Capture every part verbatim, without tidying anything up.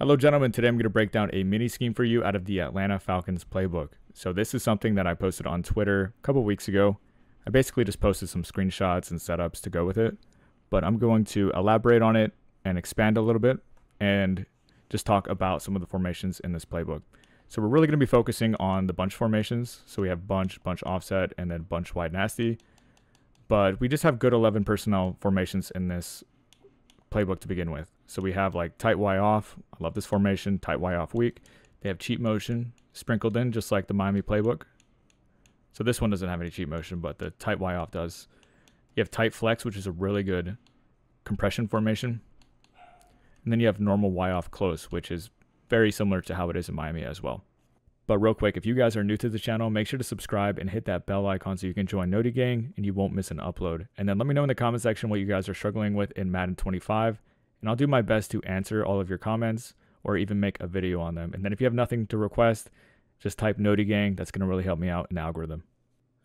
Hello gentlemen, today I'm going to break down a mini scheme for you out of the Atlanta Falcons playbook. So this is something that I posted on Twitter a couple weeks ago. I basically just posted some screenshots and setups to go with it, but I'm going to elaborate on it and expand a little bit and just talk about some of the formations in this playbook. So we're really going to be focusing on the bunch formations. So we have bunch, bunch offset, and then bunch wide nasty. But we just have good eleven personnel formations in this playbook to begin with. So we have like tight Y off. I love this formation, tight Y off weak. They have cheat motion sprinkled in just like the Miami playbook. So this one doesn't have any cheat motion, but the tight Y off does. You have tight flex, which is a really good compression formation. And then you have normal Y off close, which is very similar to how it is in Miami as well. But real quick, if you guys are new to the channel, make sure to subscribe and hit that bell icon so you can join NotiGang and you won't miss an upload. And then let me know in the comment section what you guys are struggling with in Madden twenty-five, and I'll do my best to answer all of your comments or even make a video on them. And then if you have nothing to request, just type NotiGang. That's going to really help me out in the algorithm.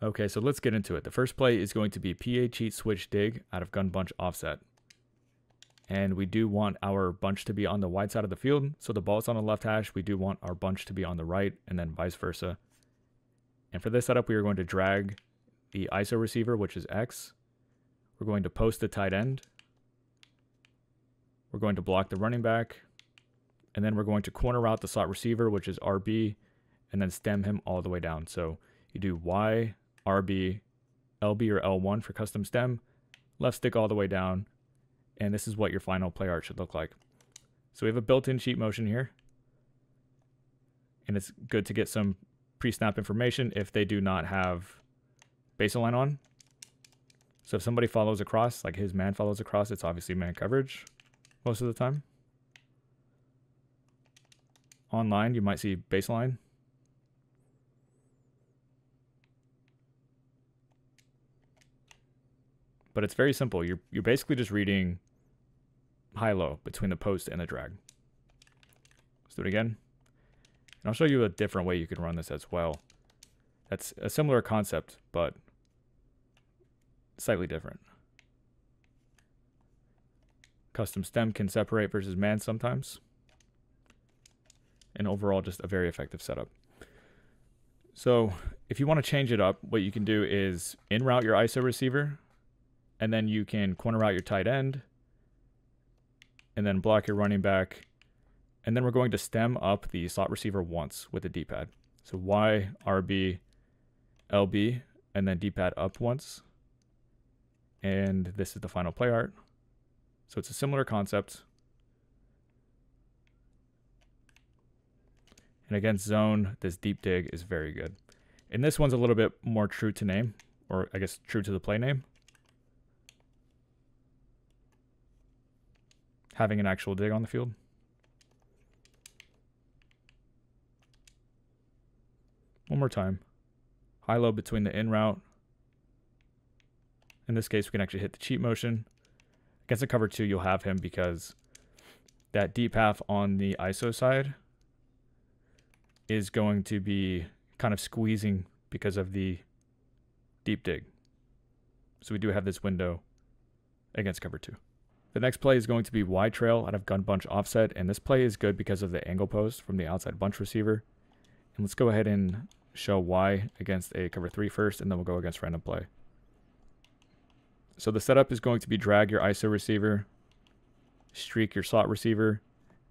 Okay, so let's get into it. The first play is going to be P A Cheat Switch Dig out of Gun Bunch Offset. And we do want our bunch to be on the wide side of the field. So the ball's on the left hash. We do want our bunch to be on the right and then vice versa. And for this setup, we are going to drag the I S O receiver, which is X. We're going to post the tight end. We're going to block the running back. And then we're going to corner route the slot receiver, which is R B, and then stem him all the way down. So you do Y, R B, L B or L one for custom stem, left stick all the way down. And this is what your final play art should look like. So we have a built-in cheat motion here. And it's good to get some pre-snap information if they do not have baseline on. So if somebody follows across, like his man follows across, it's obviously man coverage most of the time. Online, you might see baseline. But it's very simple. You're, you're basically just reading high-low between the post and the drag. Let's do it again. And I'll show you a different way you can run this as well. That's a similar concept, but slightly different. Custom stem can separate versus man sometimes. And overall, just a very effective setup. So if you want to change it up, what you can do is in route your I S O receiver, and then you can corner route your tight end, and then block your running back. And then we're going to stem up the slot receiver once with the D-pad. So Y, R B, L B, and then D-pad up once. And this is the final play art. So it's a similar concept. And against zone, this deep dig is very good. And this one's a little bit more true to name, or I guess true to the play name. Having an actual dig on the field. One more time. High-low between the in route. In this case, we can actually hit the cheat motion. Against a cover two, you'll have him because that deep half on the I S O side is going to be kind of squeezing because of the deep dig. So we do have this window against cover two. The next play is going to be Y trail out of Gun Bunch Offset, and this play is good because of the angle post from the outside bunch receiver. And let's go ahead and show Y against a cover three first, and then we'll go against random play. So the setup is going to be drag your I S O receiver, streak your slot receiver,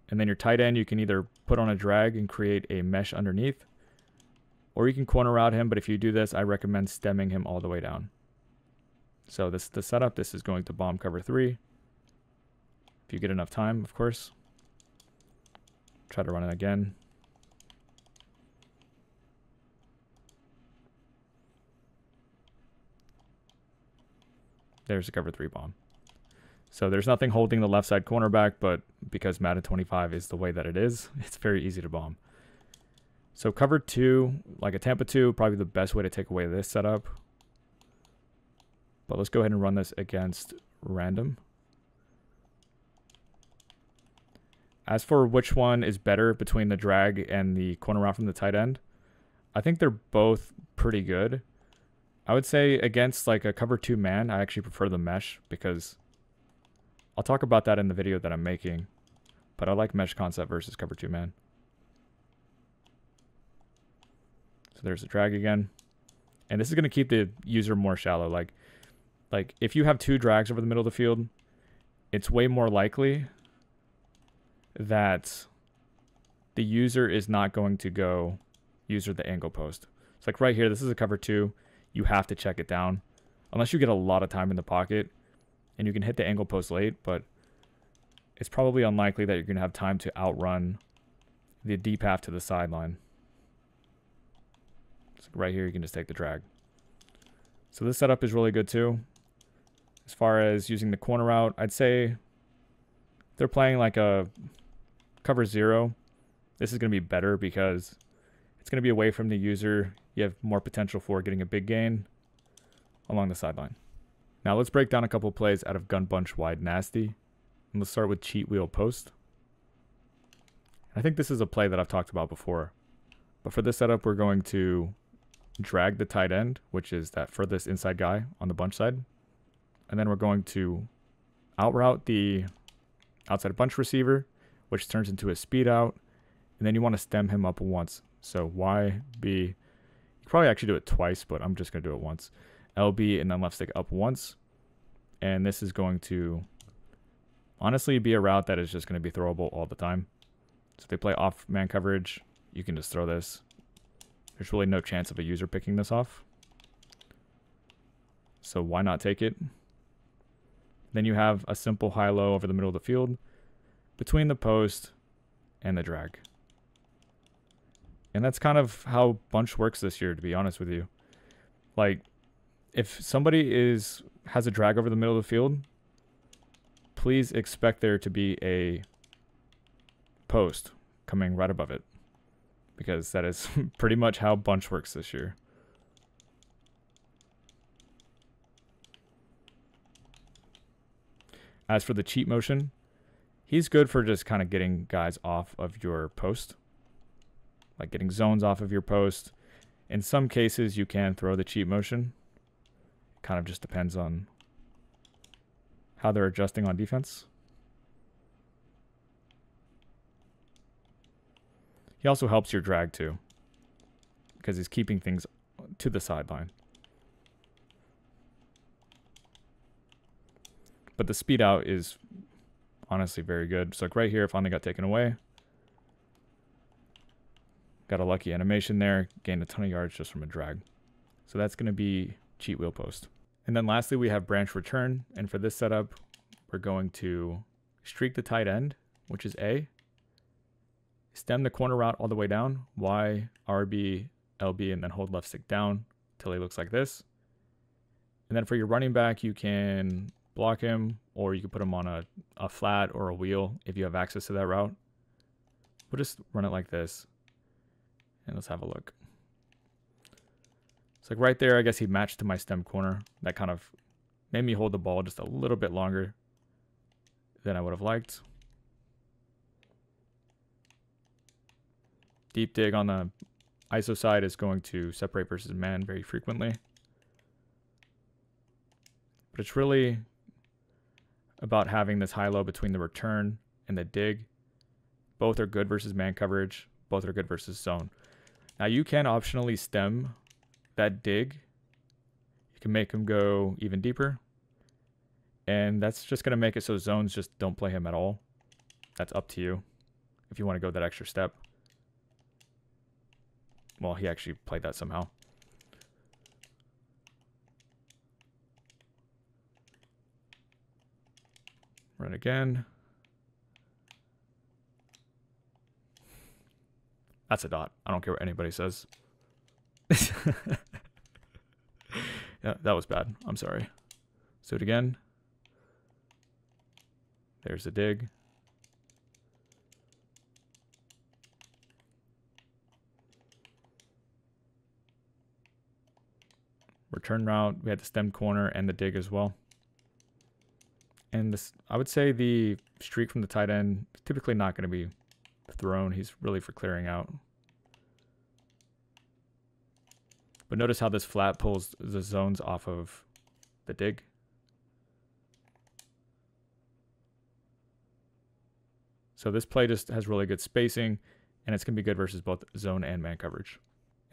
and then your tight end you can either put on a drag and create a mesh underneath, or you can corner route him, but if you do this, I recommend stemming him all the way down. So this is the setup. This is going to bomb cover three. If you get enough time, of course. Try to run it again. There's a cover three bomb. So there's nothing holding the left side cornerback, but because Madden twenty-five is the way that it is, it's very easy to bomb. So cover two, like a Tampa two, probably the best way to take away this setup. But let's go ahead and run this against random. As for which one is better between the drag and the corner route from the tight end, I think they're both pretty good. I would say against like a cover two man, I actually prefer the mesh because I'll talk about that in the video that I'm making. But I like mesh concept versus cover two man. So there's the drag again. And this is going to keep the user more shallow. Like, like if you have two drags over the middle of the field, it's way more likely that the user is not going to go user the angle post. It's like right here, this is a cover two. You have to check it down. Unless you get a lot of time in the pocket and you can hit the angle post late, but it's probably unlikely that you're going to have time to outrun the deep half to the sideline. So right here, you can just take the drag. So this setup is really good too. As far as using the corner route, I'd say they're playing like a cover zero. This is going to be better because it's going to be away from the user. You have more potential for getting a big gain along the sideline. Now let's break down a couple of plays out of Gun Bunch Wide Nasty. And let's start with Cheat Wheel Post. I think this is a play that I've talked about before. But for this setup, we're going to drag the tight end, which is that furthest inside guy on the bunch side. And then we're going to outroute the outside bunch receiver, which turns into a speed out. And then you want to stem him up once. So Y, B, you could probably actually do it twice, but I'm just going to do it once. L B and then left stick up once. And this is going to honestly be a route that is just going to be throwable all the time. So if they play off man coverage, you can just throw this. There's really no chance of a user picking this off. So why not take it? Then you have a simple high-low over the middle of the field between the post and the drag. And that's kind of how bunch works this year, to be honest with you. Like, if somebody is has a drag over the middle of the field, please expect there to be a post coming right above it, because that is pretty much how bunch works this year. As for the cheat motion, he's good for just kind of getting guys off of your post, like getting zones off of your post. In some cases, you can throw the cheat motion. It kind of just depends on how they're adjusting on defense. He also helps your drag too, because he's keeping things to the sideline. But the speed out is honestly very good. So like right here, it finally got taken away. Got a lucky animation there. Gained a ton of yards just from a drag. So that's going to be Cheat Wheel Post. And then lastly, we have Branch Return. And for this setup, we're going to streak the tight end, which is A. Stem the corner route all the way down. Y, R B, L B, and then hold left stick down till he looks like this. And then for your running back, you can block him, or you can put him on a, a flat or a wheel if you have access to that route. We'll just run it like this. And let's have a look. It's like right there, I guess he matched to my stem corner. That kind of made me hold the ball just a little bit longer than I would have liked. Deep dig on the I S O side is going to separate versus man very frequently. But it's really about having this high-low between the return and the dig. Both are good versus man coverage. Both are good versus zone. Now you can optionally stem that dig. You can make him go even deeper. And that's just going to make it so zones just don't play him at all. That's up to you if you want to go that extra step. Well, he actually played that somehow. Run again. That's a dot. I don't care what anybody says. Yeah, that was bad. I'm sorry. Let's do it again. There's the dig. Return route. We had the stem corner and the dig as well. And this, I would say the streak from the tight end is typically not going to be thrown. He's really for clearing out. But notice how this flat pulls the zones off of the dig. So this play just has really good spacing, and it's going to be good versus both zone and man coverage.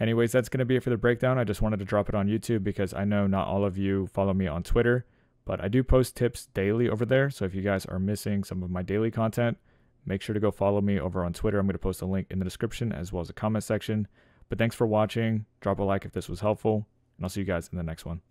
Anyways, that's going to be it for the breakdown. I just wanted to drop it on YouTube because I know not all of you follow me on Twitter, but I do post tips daily over there. So if you guys are missing some of my daily content, make sure to go follow me over on Twitter. I'm going to post a link in the description as well as the comment section. But thanks for watching. Drop a like if this was helpful, and I'll see you guys in the next one.